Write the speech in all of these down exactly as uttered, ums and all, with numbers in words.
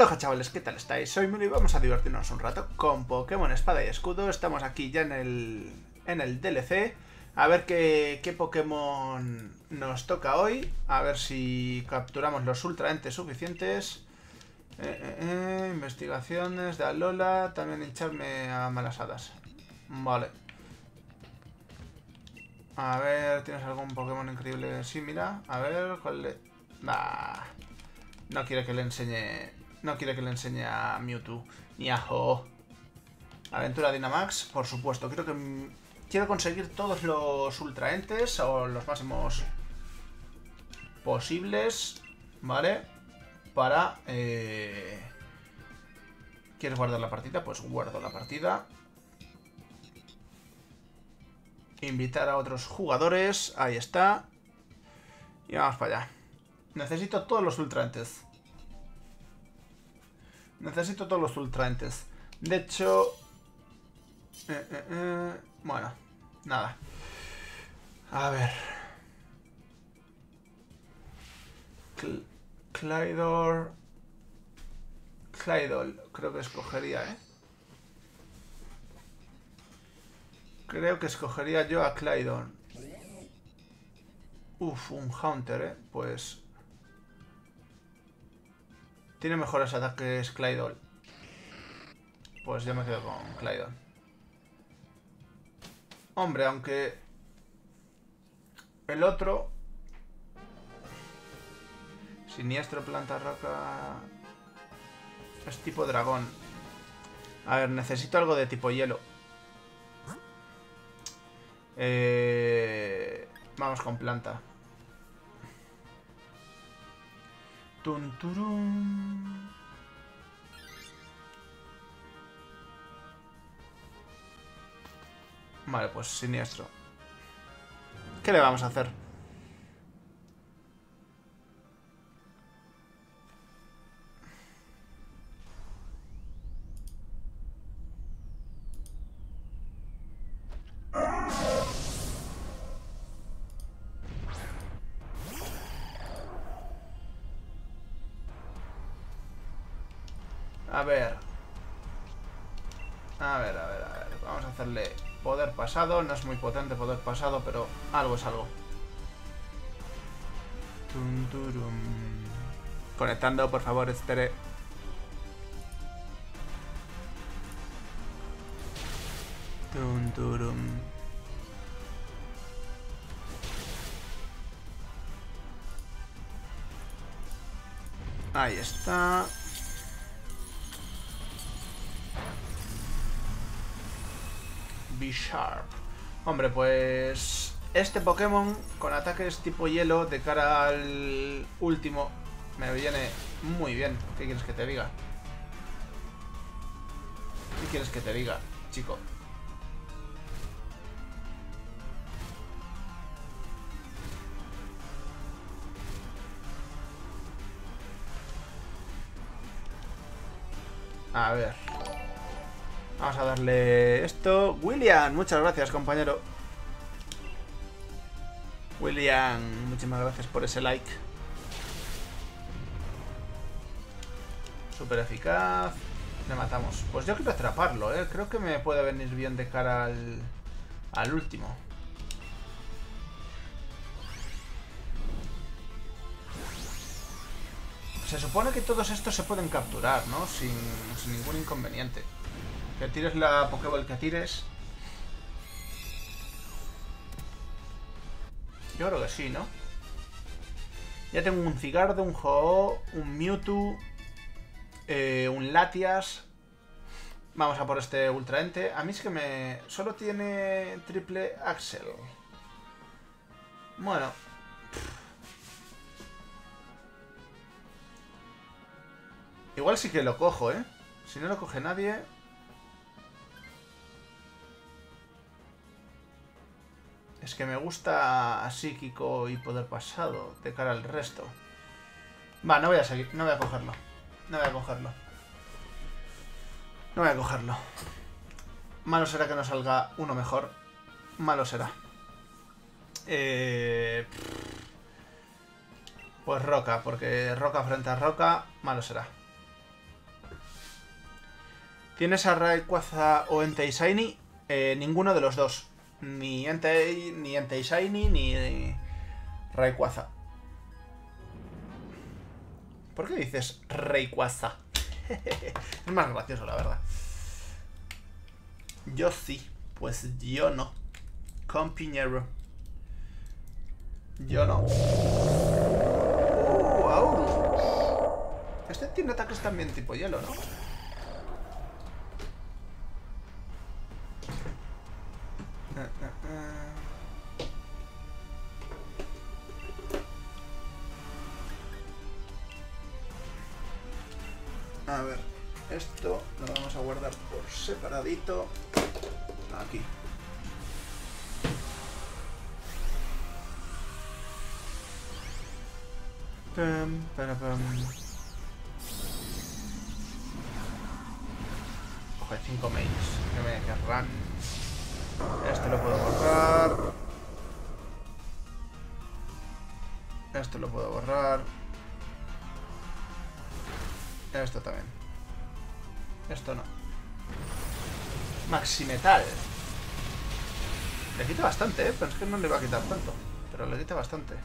Aloha chavales, ¿qué tal estáis? Soy Milo y vamos a divertirnos un rato con Pokémon Espada y Escudo. Estamos aquí ya en el, en el D L C. A ver qué, qué Pokémon nos toca hoy. A ver si capturamos los ultraentes suficientes. Eh, eh, eh, investigaciones de Alola. También hincharme a malas hadas. Vale. A ver, ¿tienes algún Pokémon increíble? Sí, mira. A ver, ¿cuál le...? Bah. No quiero que le enseñe... No quiero que le enseñe a Mewtwo. Ni a Ho-Oh. Aventura Dynamax, por supuesto. Quiero que... Quiero conseguir todos los ultraentes o los máximos posibles, ¿vale? Para... Eh... ¿Quieres guardar la partida? Pues guardo la partida. Invitar a otros jugadores. Ahí está. Y vamos para allá. Necesito todos los ultraentes. Necesito todos los ultraentes. De hecho... Eh, eh, eh... Bueno, nada. A ver. Cl Claydol. Claydol. Creo que escogería, ¿eh? Creo que escogería yo a Claydol. Uf, un Haunter, ¿eh? Pues... Tiene mejores ataques Claydol. Pues yo me quedo con Claydol. Hombre, aunque el otro siniestro planta roca es tipo dragón. A ver, necesito algo de tipo hielo. Eh... Vamos con planta. Tunturum. Vale, pues siniestro. ¿Qué le vamos a hacer? A ver. A ver, a ver, a ver. Vamos a hacerle... Poder pasado, no es muy potente poder pasado, pero algo es algo. Tunturum. Conectando, por favor, Estere. Tunturum. Ahí está. Sharp. Hombre, pues este Pokémon con ataques tipo hielo de cara al último me viene muy bien. ¿Qué quieres que te diga? ¿Qué quieres que te diga, chico? A ver. Vamos a darle esto. William, muchas gracias, compañero. William, muchísimas gracias por ese like. Súper eficaz. Le matamos. Pues yo quiero atraparlo, ¿eh? Creo que me puede venir bien de cara al, al último. Se supone que todos estos se pueden capturar, ¿no? Sin, sin ningún inconveniente. Que tires la Pokéball que tires. Yo creo que sí, ¿no? Ya tengo un Zigardo, un Ho-Oh, un Mewtwo, eh, un Latias. Vamos a por este ultraente. A mí es que me... Solo tiene triple Axel. Bueno. Igual sí que lo cojo, ¿eh? Si no lo coge nadie... Es que me gusta psíquico y poder pasado de cara al resto. Va, no voy a seguir, no voy a cogerlo. No voy a cogerlo. No voy a cogerlo. Malo será que no salga uno mejor. Malo será. Eh... Pues roca, porque roca frente a roca, malo será. Tienes a Rayquaza o Entei Shiny, eh, ninguno de los dos. Ni Entei, ni Entei Shiny, ni, ni Rayquaza. ¿Por qué dices Rayquaza? Es más gracioso, la verdad. Yo sí, pues yo no. Compiñero. Yo no. Uh, Aurus. Este tiene ataques también tipo hielo, ¿no? A ver, esto lo vamos a guardar por separadito. Aquí. Pam, para, pam. Joder, cinco mails. Que me querrán. Este lo puedo borrar. Esto lo puedo borrar. Esto también. Esto no. Maximetal. Le quita bastante, ¿eh? Pero es que no le va a quitar tanto. Pero le quita bastante.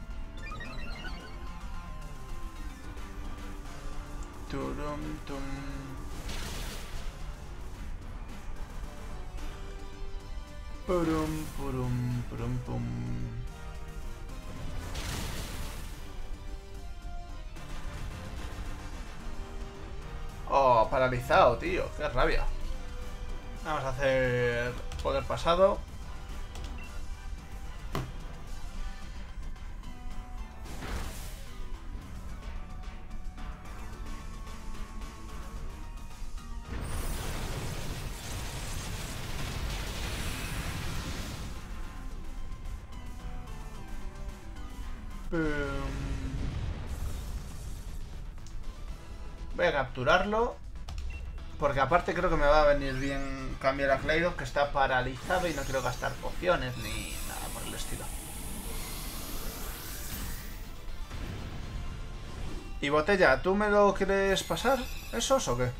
Turum, tum. Purum, purum, purum, pum. Oh, paralizado, tío. Qué rabia. Vamos a hacer poder pasado. Voy a capturarlo, porque aparte creo que me va a venir bien cambiar a Claydol, que está paralizado y no quiero gastar pociones ni nada por el estilo. Y Botella, ¿tú me lo quieres pasar? ¿Esos o qué?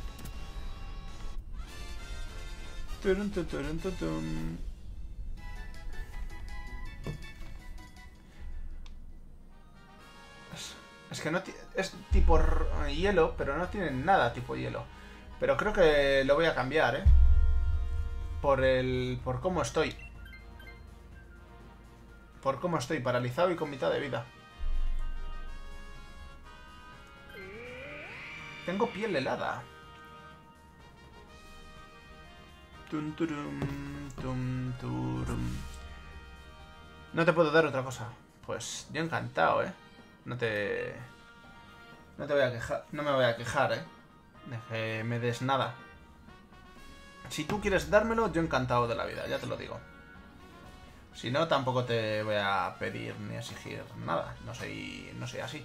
Es que no es tipo hielo, pero no tienen nada tipo hielo. Pero creo que lo voy a cambiar, ¿eh? Por el... por cómo estoy. Por cómo estoy, paralizado y con mitad de vida. Tengo piel helada. Tunturum, tunturum. No te puedo dar otra cosa. Pues yo encantado, ¿eh? No te... No te voy a quejar. No me voy a quejar, ¿eh? De que me des nada. Si tú quieres dármelo, yo encantado de la vida, ya te lo digo. Si no, tampoco te voy a pedir ni exigir nada. No soy... No soy así.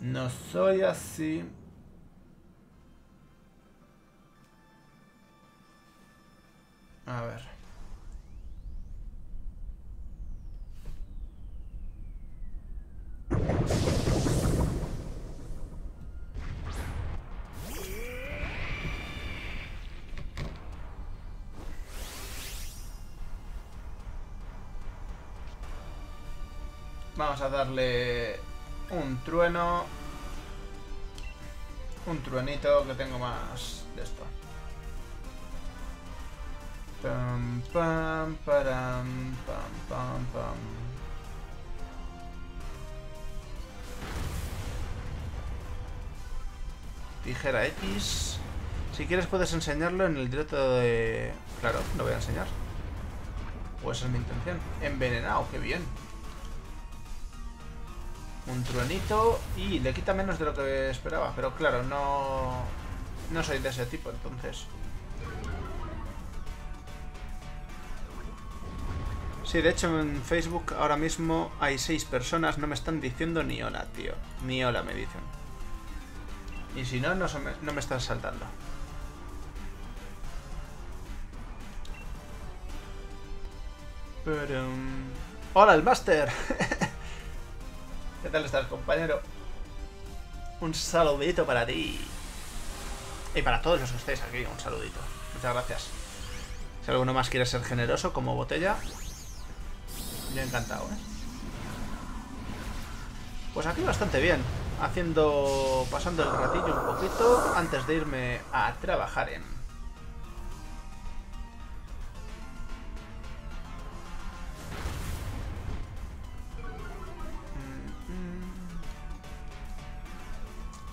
No soy así. A ver... Vamos a darle un trueno. Un truenito, que tengo más de esto. Pam, pam, param, pam, pam, pam. Ligera X. Si quieres puedes enseñarlo en el directo de... Claro, lo voy a enseñar. Pues esa es mi intención. Envenenado, qué bien. Un truenito. Y le quita menos de lo que esperaba. Pero claro, no... No soy de ese tipo, entonces. Sí, de hecho en Facebook ahora mismo hay seis personas. No me están diciendo ni hola, tío. Ni hola me dicen. Y si no, no, me, no me estás saltando. Pero... ¡Hola, el Master! ¿Qué tal estás, compañero? Un saludito para ti. Y para todos los que estéis aquí, un saludito. Muchas gracias. Si alguno más quiere ser generoso como botella, yo encantado, ¿eh? Pues aquí bastante bien. Haciendo... pasando el ratillo un poquito antes de irme a trabajar en...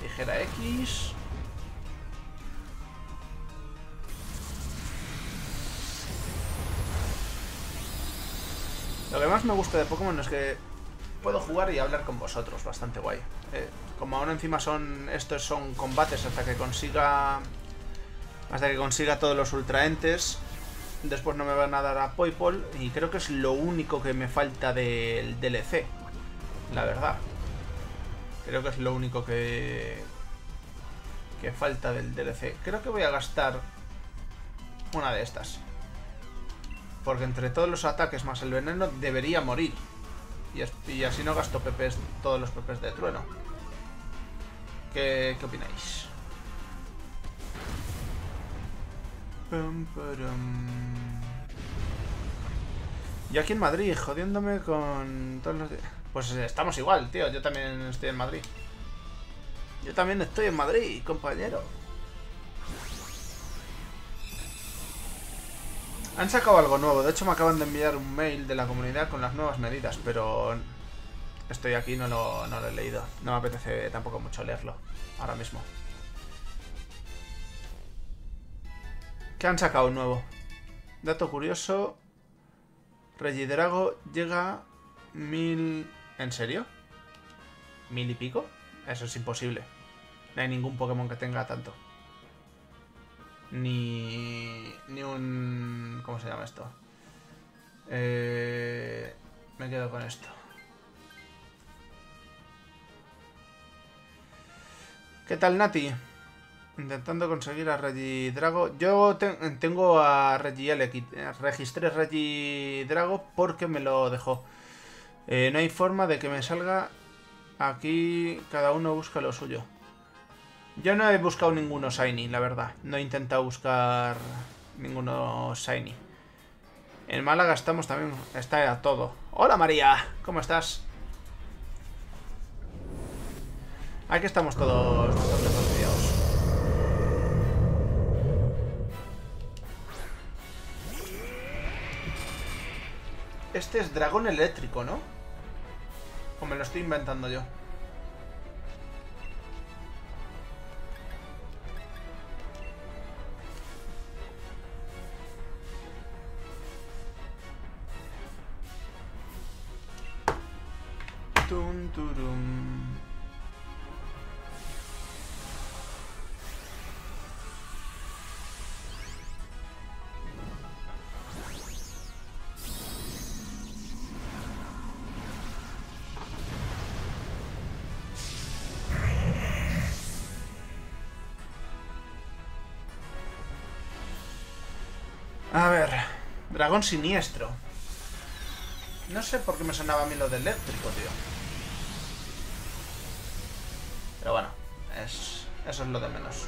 Ligera X... Lo que más me gusta de Pokémon es que puedo jugar y hablar con vosotros, bastante guay. Eh, como ahora encima son estos son combates hasta que consiga hasta que consiga todos los ultraentes, después no me van a dar a Poipol y creo que es lo único que me falta del D L C, la verdad. Creo que es lo único que que falta del D L C. Creo que voy a gastar una de estas. Porque entre todos los ataques más el veneno debería morir. Y, es, y así no gasto P Ps, todos los P Ps de trueno. ¿Qué, qué opináis? Yo aquí en Madrid, jodiéndome con todos los... Pues estamos igual, tío. Yo también estoy en Madrid. Yo también estoy en Madrid, compañero. Han sacado algo nuevo, de hecho me acaban de enviar un mail de la comunidad con las nuevas medidas, pero estoy aquí, no lo, no lo he leído. No me apetece tampoco mucho leerlo ahora mismo. ¿Qué han sacado nuevo? Dato curioso, Regidrago llega mil... ¿En serio? ¿Mil y pico? Eso es imposible. No hay ningún Pokémon que tenga tanto. Ni... Ni un... ¿Cómo se llama esto? Eh, me quedo con esto. ¿Qué tal, Nati? Intentando conseguir a Regidrago. Yo te tengo a Regieleki. Registré Regidrago porque me lo dejó. Eh, no hay forma de que me salga. Aquí cada uno busca lo suyo. Yo no he buscado ninguno shiny, la verdad. No he intentado buscar ninguno shiny. En Málaga estamos también... Está a todo. ¡Hola, María! ¿Cómo estás? Aquí estamos todos bastante confiados. Este es dragón eléctrico, ¿no? O me lo estoy inventando yo. Tunturum. A ver, dragón siniestro. No sé por qué me sonaba a mí lo de eléctrico, tío. Pero bueno, es, eso es lo de menos.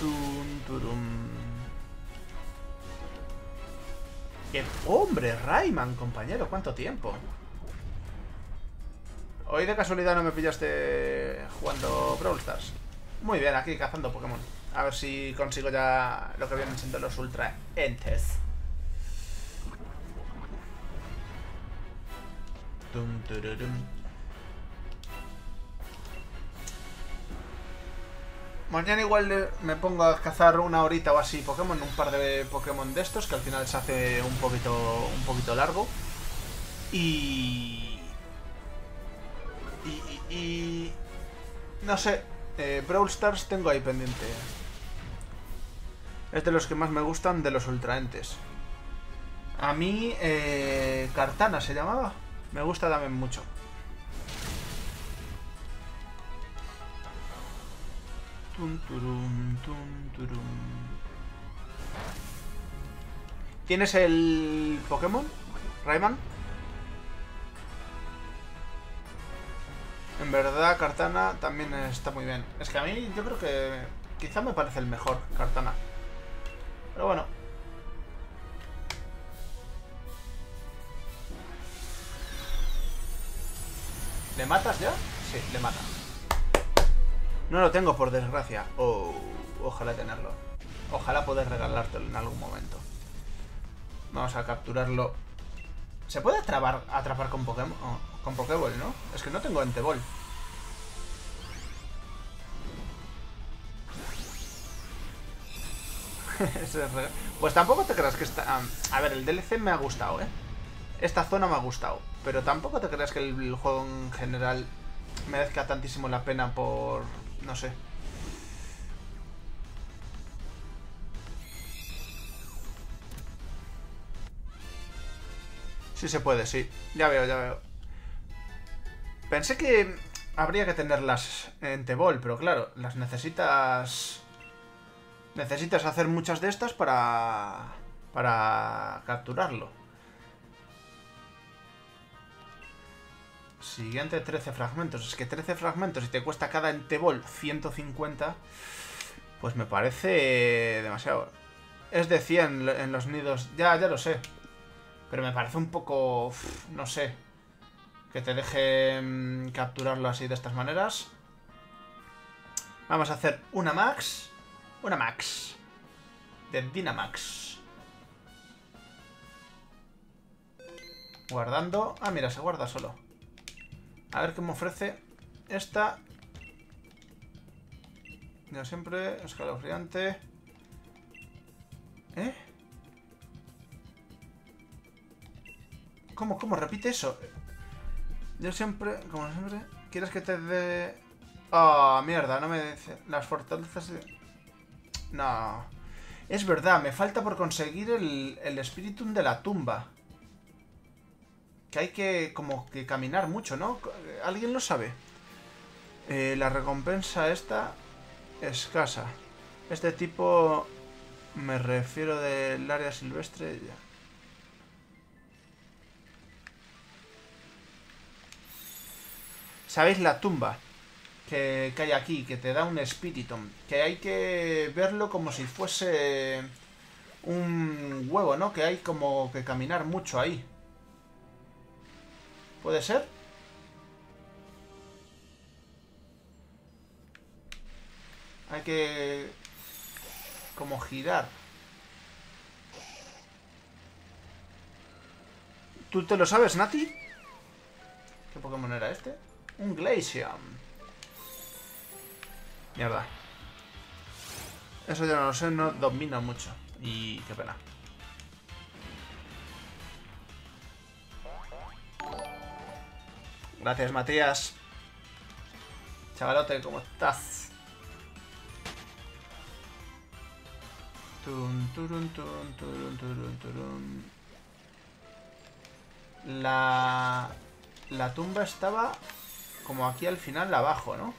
Tunturum. ¡Qué hombre, Rayman, compañero! ¿Cuánto tiempo? Hoy de casualidad no me pillaste jugando Brawl Stars. Muy bien, aquí cazando Pokémon. A ver si consigo ya lo que vienen siendo los Ultra Entes. Mañana igual me pongo a cazar una horita o así Pokémon, un par de Pokémon de estos que al final se hace un poquito un poquito largo y y, y, y... no sé, eh, Brawl Stars tengo ahí pendiente, es de los que más me gustan de los ultraentes. A mí eh, Kartana se llamaba. Me gusta también mucho. Tunturum, tunturum. ¿Tienes el Pokémon, Rayman? en verdad Kartana también está muy bien. Es que a mí yo creo que quizá me parece el mejor Kartana. Pero bueno. ¿Le matas ya? Sí, le mata. No lo tengo, por desgracia. Oh, ojalá tenerlo. Ojalá poder regalártelo en algún momento. Vamos a capturarlo. ¿Se puede atrapar, atrapar con Pokémon? Oh, con Pokéball, ¿no? Es que no tengo Entebol. Pues tampoco te creas que está... A ver, el D L C me ha gustado, ¿eh? Esta zona me ha gustado. Pero tampoco te creas que el juego en general merezca tantísimo la pena por... No sé. Sí se puede, sí. Ya veo, ya veo. Pensé que habría que tenerlas en Entebol, pero claro, las necesitas... Necesitas hacer muchas de estas para... Para capturarlo. Siguiente, trece fragmentos. Es que trece fragmentos y te cuesta cada Entebol ciento cincuenta. Pues me parece demasiado. Es de cien en los nidos. Ya, ya lo sé. Pero me parece un poco... No sé. Que te deje capturarlo así de estas maneras. Vamos a hacer una max. Una max. De Dynamax. Guardando. Ah, mira, se guarda solo. A ver qué me ofrece esta. Ya siempre, escalofriante. ¿Eh? ¿Cómo? ¿Cómo? Repite eso. Yo siempre, como siempre... ¿Quieres que te dé...? Oh, mierda, no me dice... Las fortalezas... No. Es verdad, me falta por conseguir el, el Spiritomb de la tumba. Que hay que, como que caminar mucho, ¿no? ¿Alguien lo sabe? Eh, la recompensa esta... Escasa. Este tipo... Me refiero del área silvestre... Ya. ¿Sabéis la tumba que, que hay aquí? Que te da un Spiritomb. Que hay que verlo como si fuese un huevo, ¿no? Que hay como que caminar mucho ahí. ¿Puede ser? Hay que... Como girar. ¿Tú te lo sabes, Nati? ¿Qué Pokémon era este? Un Glaceon. Mierda. Eso ya no lo sé, no domino mucho. Y qué pena. Gracias, Matías. Chavalote, ¿cómo estás? Tun, turun, turun, turun, turun, turun. La... La tumba estaba... Como aquí al final, abajo, ¿no?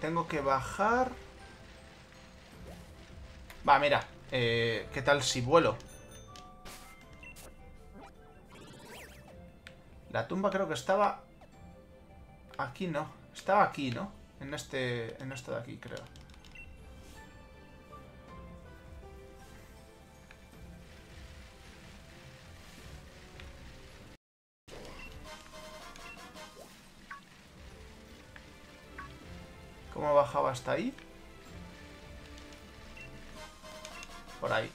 Tengo que bajar... Va, mira. Eh, ¿Qué tal si vuelo? La tumba creo que estaba... Aquí no. Estaba aquí, ¿no? En este... En esto de aquí, creo. ¿Cómo bajaba hasta ahí? Por ahí.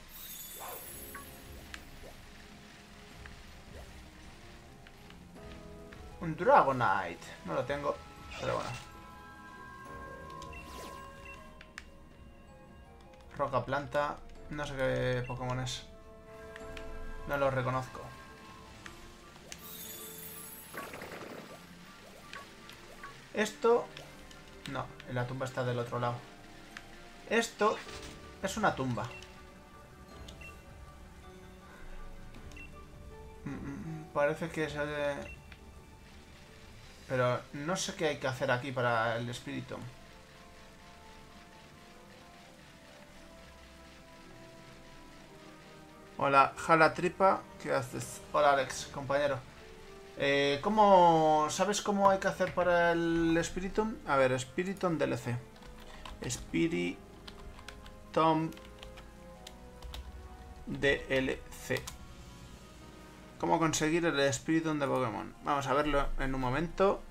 Un Dragonite. No lo tengo, pero bueno. Roca planta. No sé qué Pokémon es. No lo reconozco. Esto... No, la tumba está del otro lado. Esto es una tumba. Parece que se... Pero no sé qué hay que hacer aquí para el Spiritomb. Hola, Jala Tripa, ¿qué haces? Hola, Alex, compañero. Eh, ¿Cómo sabes cómo hay que hacer para el Spiritomb? A ver, Spiritomb D L C. Spiritomb D L C. ¿Cómo conseguir el Spiritomb de Pokémon? Vamos a verlo en un momento.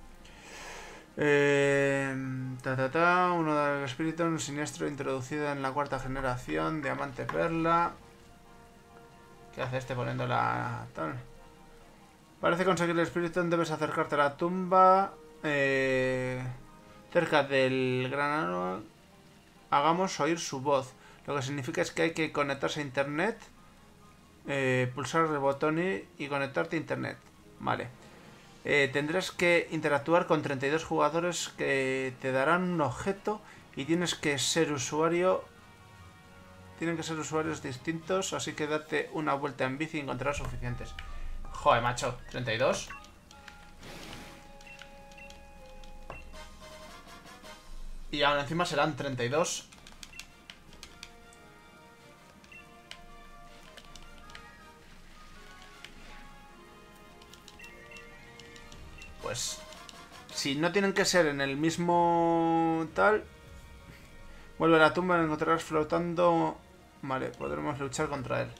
Eh, ta ta ta, uno de los Spiritomb siniestro introducido en la cuarta generación, Diamante Perla. ¿Qué hace este poniendo la tal? Parece conseguir el Spiritomb, debes acercarte a la tumba. Eh, cerca del gran árbol. Hagamos oír su voz. Lo que significa es que hay que conectarse a internet. Eh, pulsar el botón y, y conectarte a internet. Vale. Eh, tendrás que interactuar con treinta y dos jugadores que te darán un objeto y tienes que ser usuario. Tienen que ser usuarios distintos, así que date una vuelta en bici y encontrarás suficientes. Joder, macho, treinta y dos. Y ahora encima serán treinta y dos. Pues, si no tienen que ser en el mismo tal, vuelve a la tumba y encontrarás flotando. Vale, podremos luchar contra él.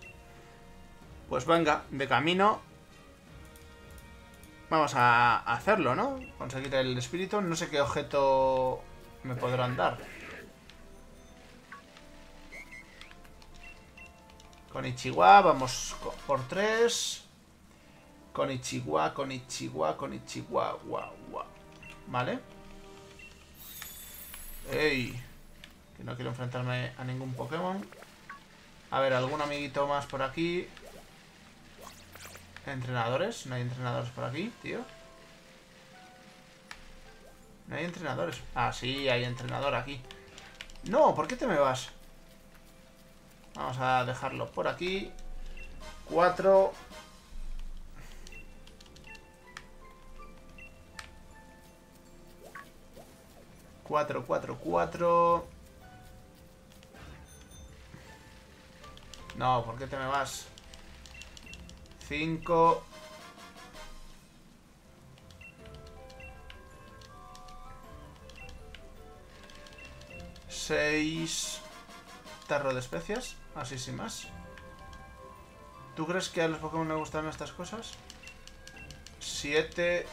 Pues venga, de camino. Vamos a hacerlo, ¿no? Conseguir el espíritu. No sé qué objeto me podrán dar. Con Ichihuahua, vamos por tres. Con Ichihuahua, con Ichihuahua, con Ichihuahua, guau, guau. Vale. Ey. Que no quiero enfrentarme a ningún Pokémon. A ver, algún amiguito más por aquí. Entrenadores. No hay entrenadores por aquí, tío. No hay entrenadores. Ah, sí, hay entrenador aquí. No, ¿por qué te me vas? Vamos a dejarlo por aquí. Cuatro. Cuatro, cuatro, cuatro. No, ¿por qué te me vas? Cinco. Seis. Tarro de especias. Así sin más. ¿Tú crees que a los Pokémon les gustan estas cosas? Siete.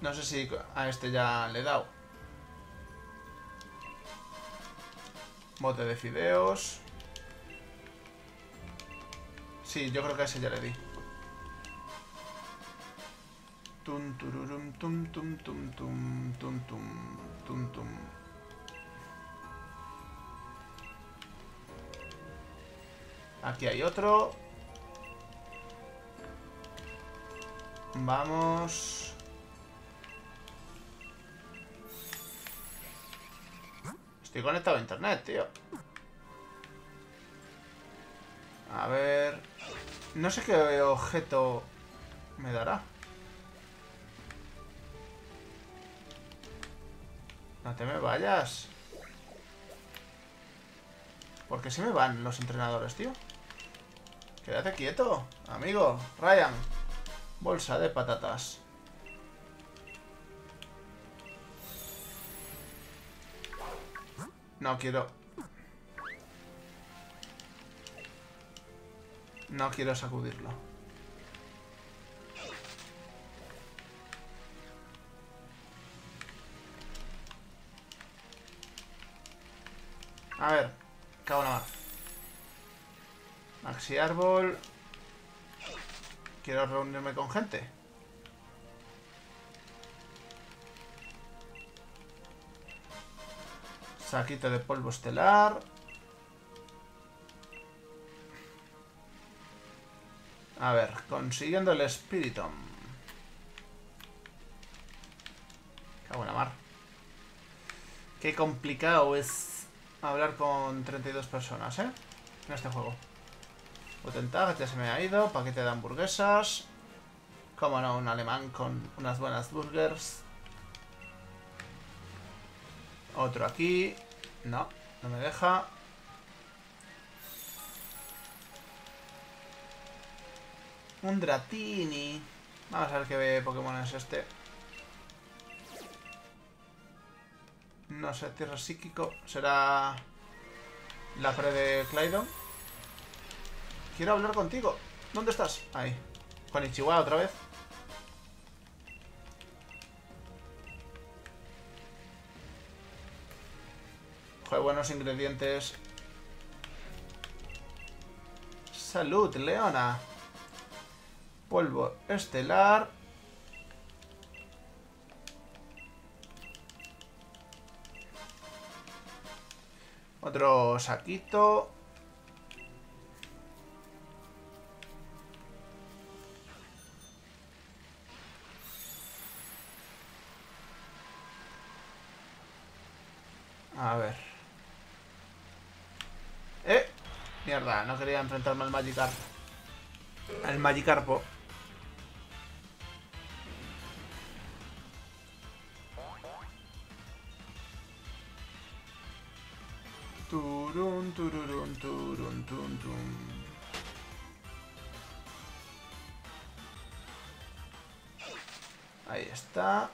No sé si a este ya le he dado. Bote de fideos. Sí, yo creo que a ese ya le di. Tum tururum tum tum tum tum tum tum tum tum. Aquí hay otro. Vamos. Estoy conectado a internet, tío. A ver... No sé qué objeto me dará. No te me vayas. ¿Por qué se me van los entrenadores, tío? Quédate quieto, amigo. Ryan. Bolsa de patatas. No quiero... No quiero sacudirlo. A ver, cago nada. Maxi árbol. Quiero reunirme con gente. Saquito de polvo estelar. A ver, consiguiendo el Spiritomb. Cago en la mar. Qué complicado es hablar con treinta y dos personas, ¿eh? En este juego. Potentag, ya se me ha ido. Paquete de hamburguesas. Cómo no, un alemán con unas buenas burgers. Otro aquí. No, no me deja. Un Dratini. Vamos a ver qué Pokémon es este. No sé, tierra psíquico. Será la pre de Claydol. Quiero hablar contigo. ¿Dónde estás? Ahí. Con Ichihuahua otra vez. Joder, buenos ingredientes. Salud, Leona. Polvo estelar. Otro saquito. A ver. ¡Eh! Mierda, no quería enfrentarme al Magicarpo. Al Magicarpo. Turun, turun, turun, turun, turun. Ahí está.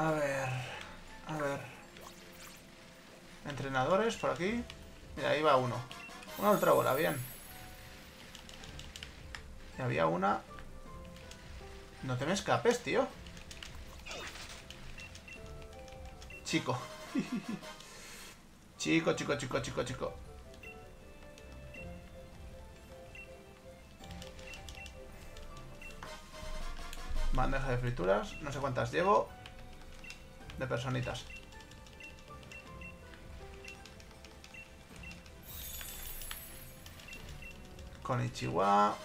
A ver, a ver. Entrenadores por aquí. Mira, ahí va uno. Una ultra bola, bien. Había una... No te me escapes, tío. Chico. Chico, chico, chico, chico, chico. Bandeja de frituras. No sé cuántas llevo. De personitas. Con Ichihuahua.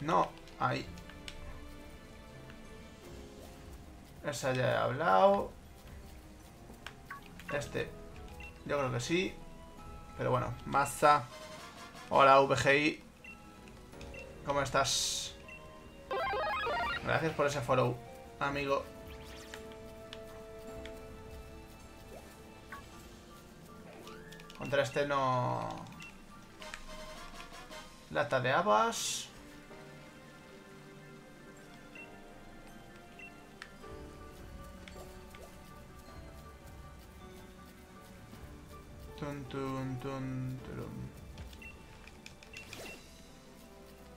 No, ahí. Esa ya he hablado. Este, yo creo que sí. Pero bueno, Maza. Hola, V G I. ¿Cómo estás? Gracias por ese follow, amigo. Contra este no... Lata de habas.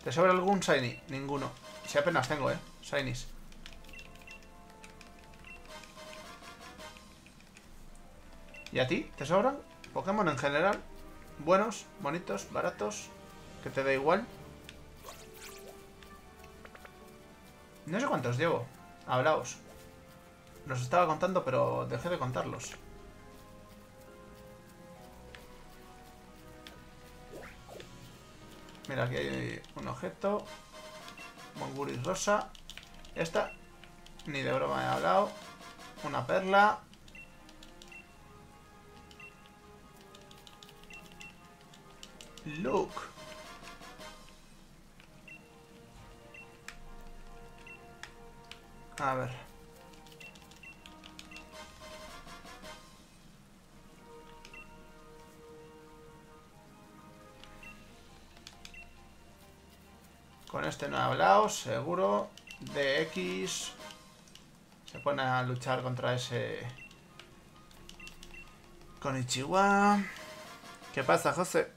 ¿Te sobra algún shiny? Ninguno. Si apenas tengo, eh. Shinies. ¿Y a ti? ¿Te sobran? Pokémon en general. Buenos, bonitos, baratos. Que te da igual. No sé cuántos llevo. Hablaos. Los estaba contando, pero dejé de contarlos. Mira, aquí hay un objeto. Monguris rosa. Esta, ni de broma he hablado. Una perla. Look. A ver. Con este no he hablado, seguro. D X. Se pone a luchar contra ese... Con Ichihuahua. ¿Qué pasa, José?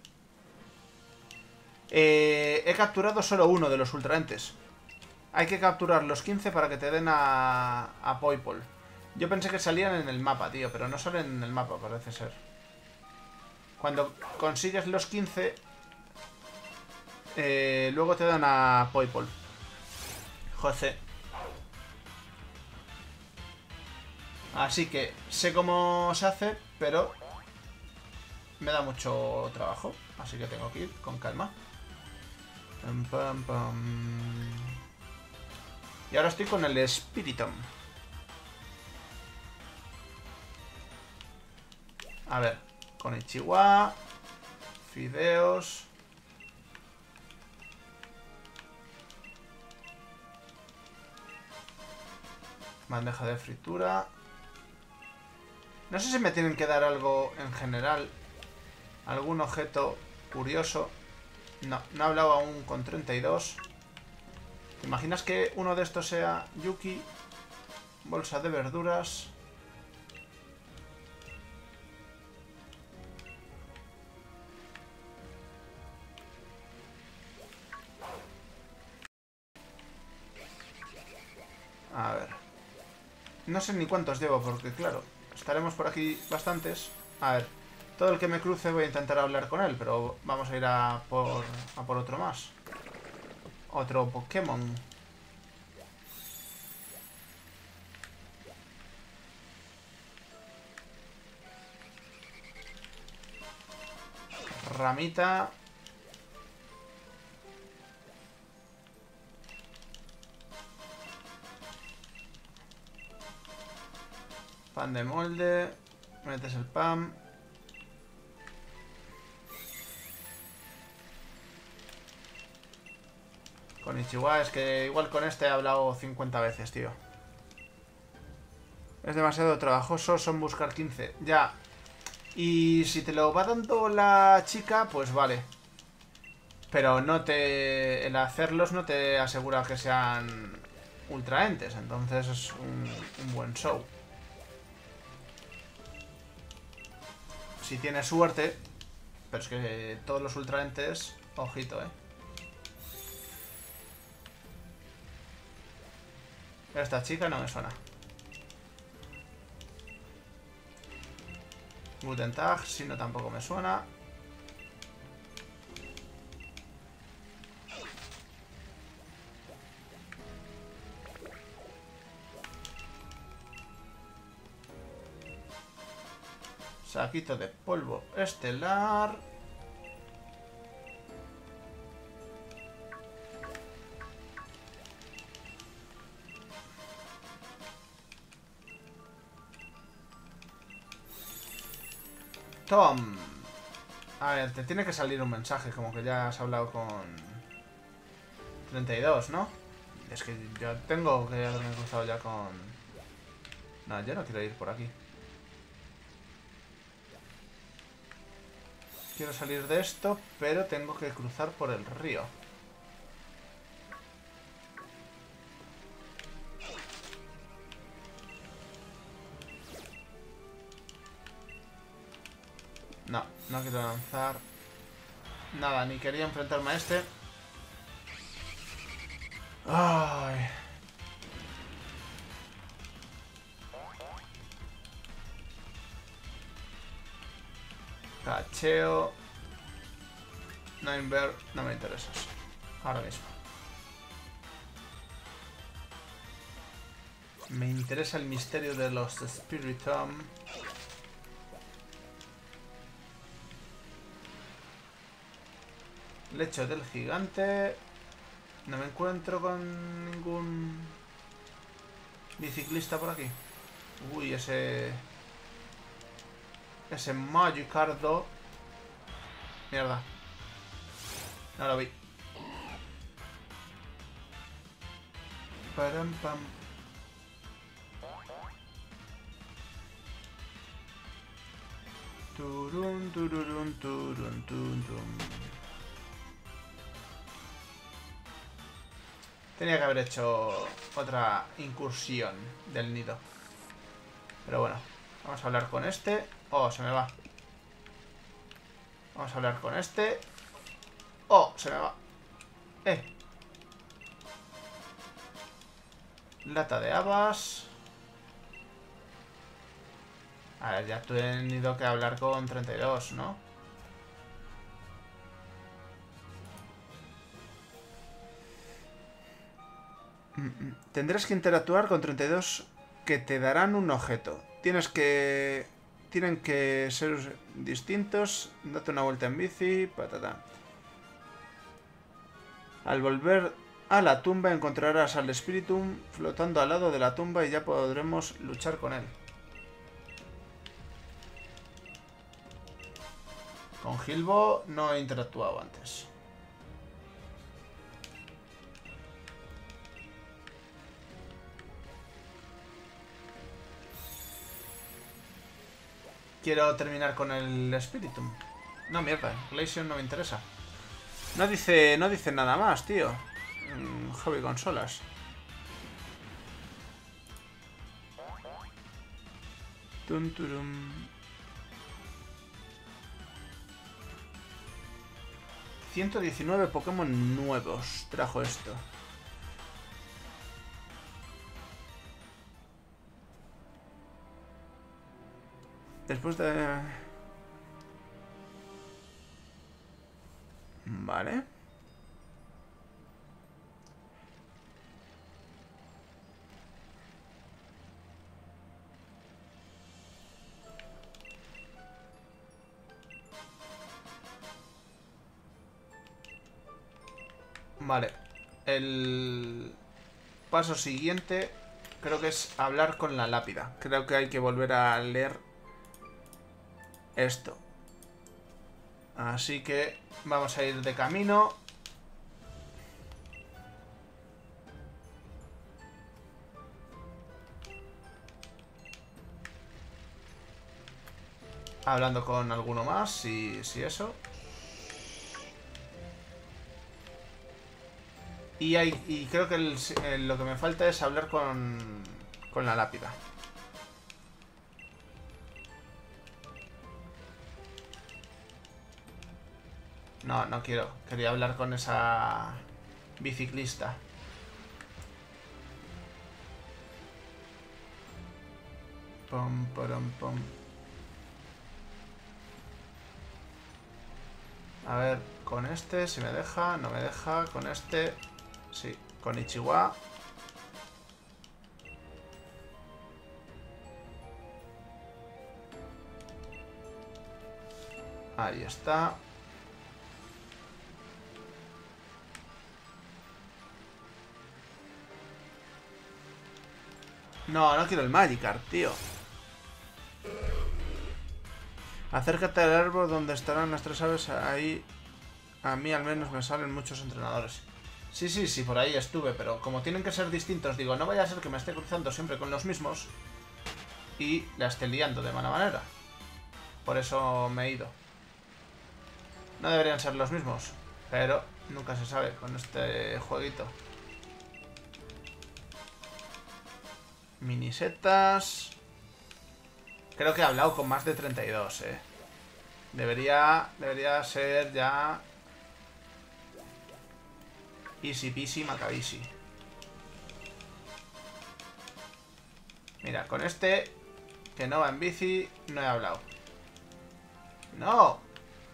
Eh, he capturado solo uno de los ultraentes. Hay que capturar los quince para que te den a... a Poipol. Yo pensé que salían en el mapa, tío, pero no salen en el mapa, parece ser. Cuando consigues los quince... Eh, luego te dan a Poipol. José. Así que sé cómo se hace, pero me da mucho trabajo. Así que tengo que ir con calma. Pam, pam, pam. Y ahora estoy con el Spiritomb. A ver, con Ichihuahua, fideos. Bandeja de fritura. No sé si me tienen que dar algo en general. Algún objeto curioso. No, no he hablado aún con treinta y dos. ¿Te imaginas que uno de estos sea Yuki? Bolsa de verduras. A ver. No sé ni cuántos llevo porque, claro, estaremos por aquí bastantes. A ver, todo el que me cruce voy a intentar hablar con él, pero vamos a ir a por, a por otro más. Otro Pokémon. Ramita. Pan de molde, metes el pan. Con Ichihuahua, es que igual con este he hablado cincuenta veces, tío. Es demasiado trabajoso, son buscar quince. Ya. Y si te lo va dando la chica, pues vale. Pero no te... el hacerlos no te asegura que sean ultraentes, entonces es un, un buen show. Si tienes suerte, pero es que todos los ultraentes, ojito, eh. Esta chica no me suena. Guten Tag, si no tampoco me suena. Saquito de polvo estelar. Tom. A ver, te tiene que salir un mensaje, como que ya has hablado con treinta y dos, ¿no? Es que yo tengo que haberme cruzado ya con... No, yo no quiero ir por aquí. Quiero salir de esto, pero tengo que cruzar por el río. No, no quiero lanzar nada, ni quería enfrentarme a este. Ay. Cacheo. Ninebird, no me interesas. Ahora mismo. Me interesa el misterio de los Spiritomb. Lecho del gigante. No me encuentro con ningún biciclista por aquí. Uy, ese... Ese Magicarpo. Mierda. No lo vi. Param pam. Turun turun turun turun. Tenía que haber hecho otra incursión del nido. Pero bueno, vamos a hablar con este. Oh, se me va. Vamos a hablar con este. Oh, se me va. Eh. Lata de habas. A ver, ya he tenido que hablar con treinta y dos, ¿no? Tendrás que interactuar con treinta y dos que te darán un objeto. Tienes que... Tienen que ser distintos. Date una vuelta en bici. Patata. Al volver a la tumba encontrarás al Spiritomb flotando al lado de la tumba y ya podremos luchar con él. Con Gilbo no he interactuado antes. Quiero terminar con el Spiritomb. No, mierda, Glaceon no me interesa. No dice, no dice nada más, tío. Mm, hobby consolas. Tunturum. ciento diecinueve Pokémon nuevos trajo esto. Después de... Vale. Vale. El paso siguiente creo que es hablar con la lápida. Creo que hay que volver a leer esto. Así que vamos a ir de camino. Hablando con alguno más, si, si eso. Y, hay, y creo que el, el, lo que me falta es hablar con, con la lápida. No, no quiero. Quería hablar con esa biciclista. Pom, pom, pom. A ver, con este, si me deja, no me deja. Con este, sí. Con Ichihuahua. Ahí está. No, no quiero el Magikarp, tío. Acércate al árbol donde estarán las tres aves. Ahí, a mí al menos me salen muchos entrenadores. Sí, sí, sí, por ahí estuve, pero como tienen que ser distintos, digo, no vaya a ser que me esté cruzando siempre con los mismos y la esté liando de mala manera. Por eso me he ido. No deberían ser los mismos, pero nunca se sabe con este jueguito. Minisetas. Creo que he hablado con más de treinta y dos, eh. Debería, debería ser ya... Easy peasy macabisi. Mira, con este, que no va en bici, no he hablado. ¡No!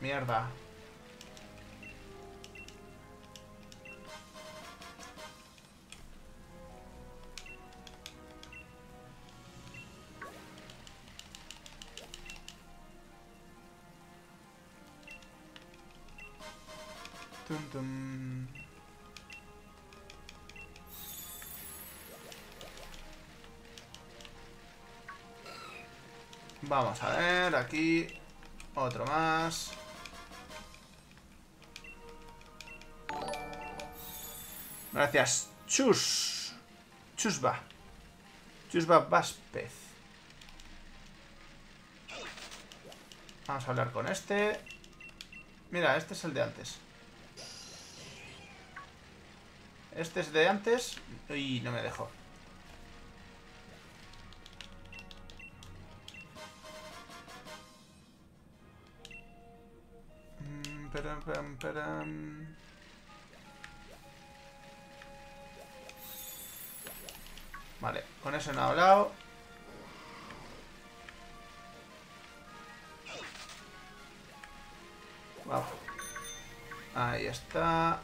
Mierda. Vamos a ver, aquí otro más. Gracias. Chus. Chusba. Chusba Váspez. Vamos a hablar con este. Mira, este es el de antes. Este es de antes. Uy, no me dejó. Vale, con eso no he hablado. Wow. Ahí está.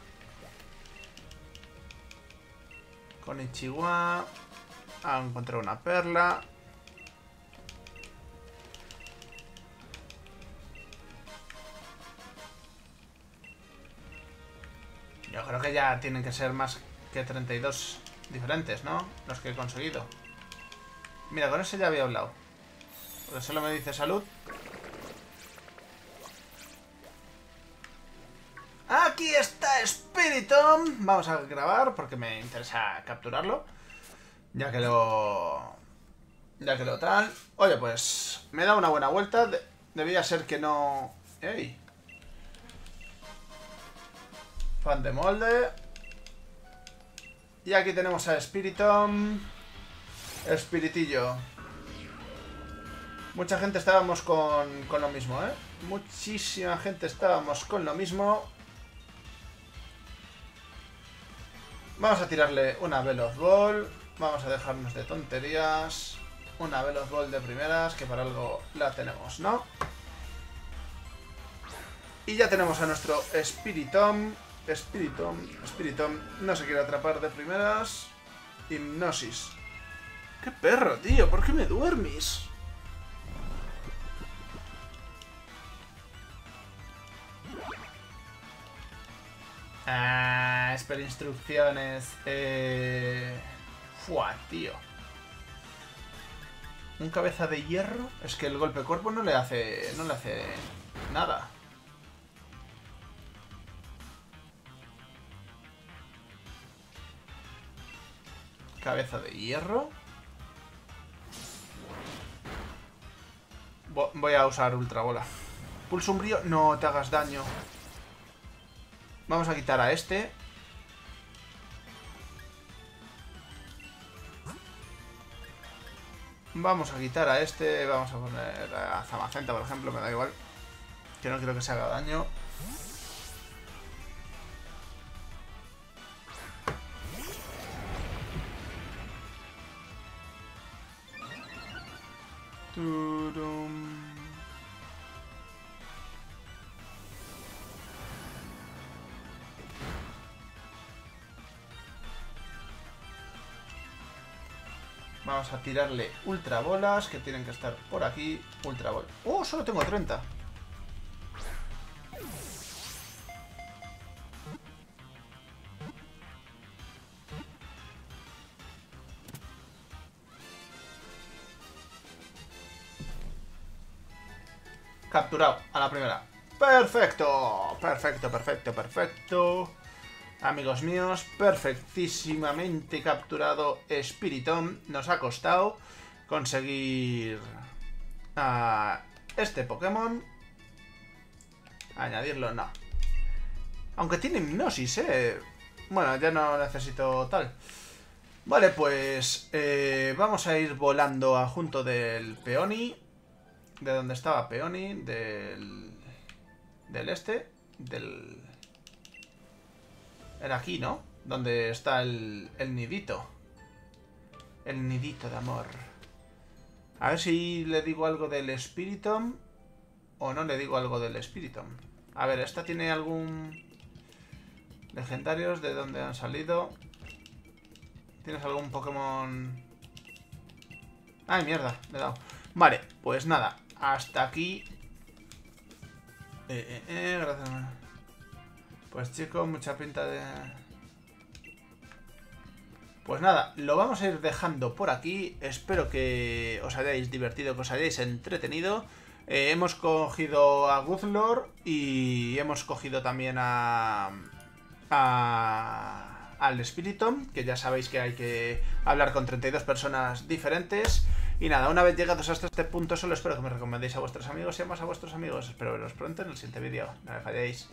Con Ichihuahua. Ah, encontré una perla. Yo creo que ya tienen que ser más que treinta y dos diferentes, ¿no? Los que he conseguido. Mira, con ese ya había hablado. Porque solo me dice salud. Spiritomb. Vamos a grabar porque me interesa capturarlo. Ya que lo... Ya que lo tal... Oye, pues... Me da una buena vuelta. De... Debía ser que no... ¡Ey! Fan de molde. Y aquí tenemos a Spiritomb. Espiritillo. Mucha gente estábamos con, con lo mismo, ¿eh? Muchísima gente estábamos con lo mismo. Vamos a tirarle una Veloz Ball. Vamos a dejarnos de tonterías. Una Veloz Ball de primeras, que para algo la tenemos, ¿no? Y ya tenemos a nuestro Spiritomb. Spiritomb, Spiritomb. No se quiere atrapar de primeras. Hipnosis. ¡Qué perro, tío! ¿Por qué me duermes? Ah, espera instrucciones. Eh... Fua, tío. Un cabeza de hierro. Es que el golpe cuerpo no le hace... No le hace nada. Cabeza de hierro. Bo- voy a usar ultra bola. Pulso umbrío. No te hagas daño. Vamos a quitar a este. Vamos a quitar a este. Vamos a poner a Zamacenta, por ejemplo. Me da igual. Que no quiero que se haga daño. Turum. Vamos a tirarle ultra bolas, que tienen que estar por aquí. Ultra bolas. ¡Oh! Solo tengo treinta. Capturado a la primera. ¡Perfecto! Perfecto, perfecto, perfecto. Amigos míos, perfectísimamente capturado Spiritomb. Nos ha costado conseguir a este Pokémon. Añadirlo, no. Aunque tiene hipnosis, eh. Bueno, ya no necesito tal. Vale, pues eh, vamos a ir volando a junto del Peony. De donde estaba Peony. Del... Del este. Del... Era aquí, ¿no? Donde está el, el nidito. El nidito de amor. A ver si le digo algo del Spiritomb. O no le digo algo del Spiritomb. A ver, esta tiene algún... Legendarios, ¿de dónde han salido? ¿Tienes algún Pokémon...? ¡Ay, mierda! Le he dado. Vale, pues nada. Hasta aquí. Eh, eh, eh, gracias, man. Pues chicos, mucha pinta de... Pues nada, lo vamos a ir dejando por aquí. Espero que os hayáis divertido, que os hayáis entretenido. Eh, hemos cogido a Guzzlord y hemos cogido también a... a... al Spiritomb, que ya sabéis que hay que hablar con treinta y dos personas diferentes. Y nada, una vez llegados hasta este punto, solo espero que me recomendéis a vuestros amigos y más a vuestros amigos. Espero veros pronto en el siguiente vídeo. No me falléis.